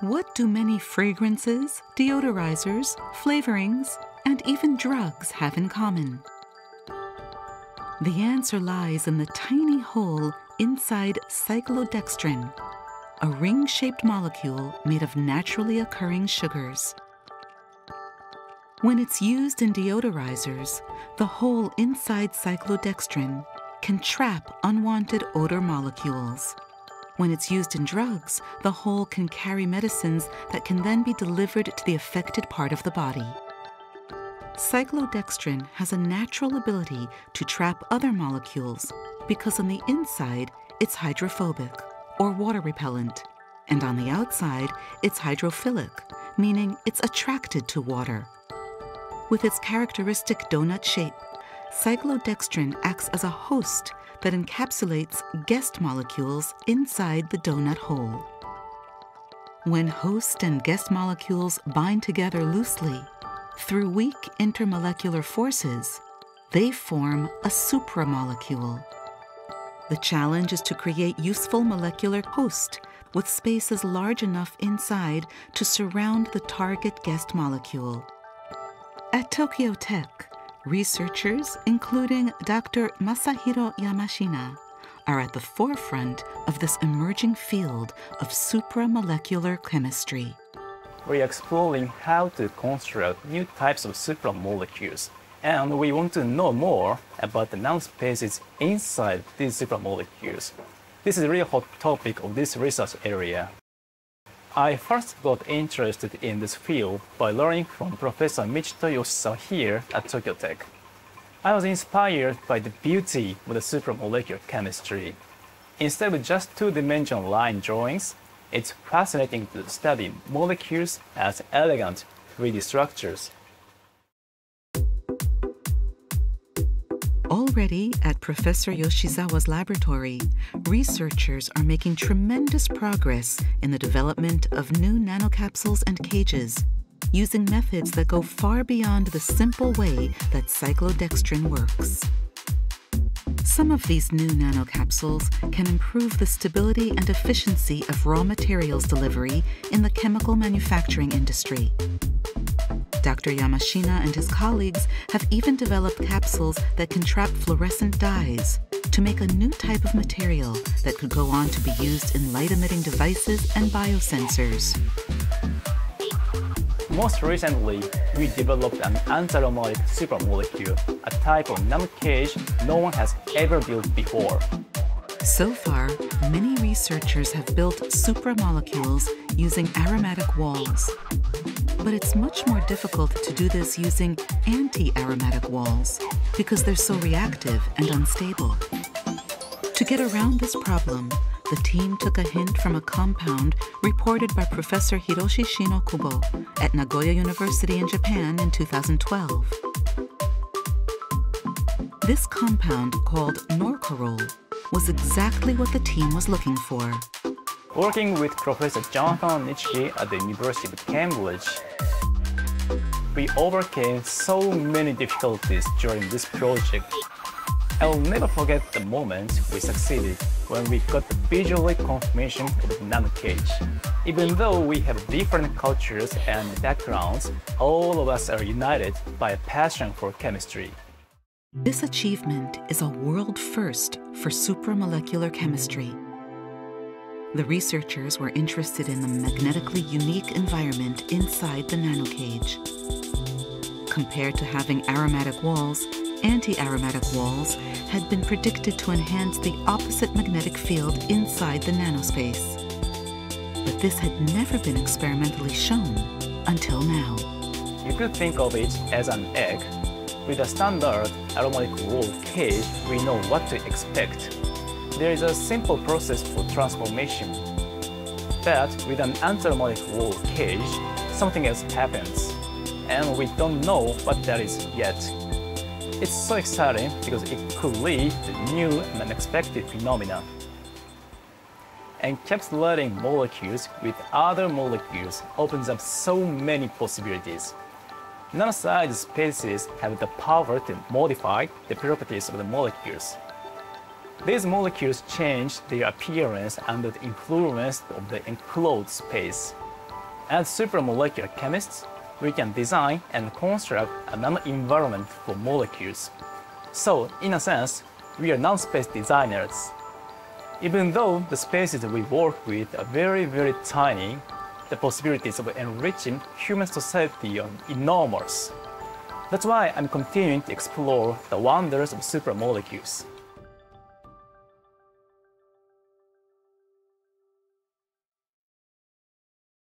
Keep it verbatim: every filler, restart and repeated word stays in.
What do many fragrances, deodorizers, flavorings, and even drugs have in common? The answer lies in the tiny hole inside cyclodextrin, a ring-shaped molecule made of naturally occurring sugars. When it's used in deodorizers, the hole inside cyclodextrin can trap unwanted odor molecules. When it's used in drugs, the hole can carry medicines that can then be delivered to the affected part of the body. Cyclodextrin has a natural ability to trap other molecules because on the inside, it's hydrophobic, or water repellent, and on the outside, it's hydrophilic, meaning it's attracted to water. With its characteristic donut shape, cyclodextrin acts as a host that encapsulates guest molecules inside the donut hole. When host and guest molecules bind together loosely, through weak intermolecular forces, they form a supramolecule. The challenge is to create useful molecular host with spaces large enough inside to surround the target guest molecule. At Tokyo Tech, researchers, including Doctor Masahiro Yamashina, are at the forefront of this emerging field of supramolecular chemistry. We are exploring how to construct new types of supramolecules, and we want to know more about the nanospaces inside these supramolecules. This is a really hot topic of this research area. I first got interested in this field by learning from Professor Michito Yoshizawa here at Tokyo Tech. I was inspired by the beauty of the supramolecular chemistry. Instead of just two-dimensional line drawings, it's fascinating to study molecules as elegant three D structures. Already at Professor Yoshizawa's laboratory, researchers are making tremendous progress in the development of new nanocapsules and cages, using methods that go far beyond the simple way that cyclodextrin works. Some of these new nanocapsules can improve the stability and efficiency of raw materials delivery in the chemical manufacturing industry. Doctor Yamashina and his colleagues have even developed capsules that can trap fluorescent dyes to make a new type of material that could go on to be used in light-emitting devices and biosensors. Most recently, we developed an antiaromatic supramolecule, a type of nanocage no one has ever built before. So far, many researchers have built supramolecules using aromatic walls. But it's much more difficult to do this using anti-aromatic walls because they're so reactive and unstable. To get around this problem, the team took a hint from a compound reported by Professor Hiroshi Shinokubo at Nagoya University in Japan in two thousand twelve. This compound, called Norcorrole, was exactly what the team was looking for. Working with Professor Jonathan Nitschke at the University of Cambridge, we overcame so many difficulties during this project. I'll never forget the moment we succeeded when we got the visual confirmation of the nanocage. Even though we have different cultures and backgrounds, all of us are united by a passion for chemistry. This achievement is a world first for supramolecular chemistry. The researchers were interested in the magnetically unique environment inside the nanocage. Compared to having aromatic walls, anti-aromatic walls had been predicted to enhance the opposite magnetic field inside the nanospace. But this had never been experimentally shown until now. You could think of it as an egg. With a standard aromatic wall cage, we know what to expect. There is a simple process for transformation. But with an antiaromatic wall cage, something else happens, and we don't know what that is yet. It's so exciting because it could lead to new and unexpected phenomena. encapsulating molecules with other molecules opens up so many possibilities. Nanosized spaces have the power to modify the properties of the molecules. These molecules change their appearance under the influence of the enclosed space. As supramolecular chemists, we can design and construct a nano-environment for molecules. So, in a sense, we are nanospace designers. Even though the spaces we work with are very, very tiny, the possibilities of enriching human society are enormous. That's why I'm continuing to explore the wonders of supramolecules.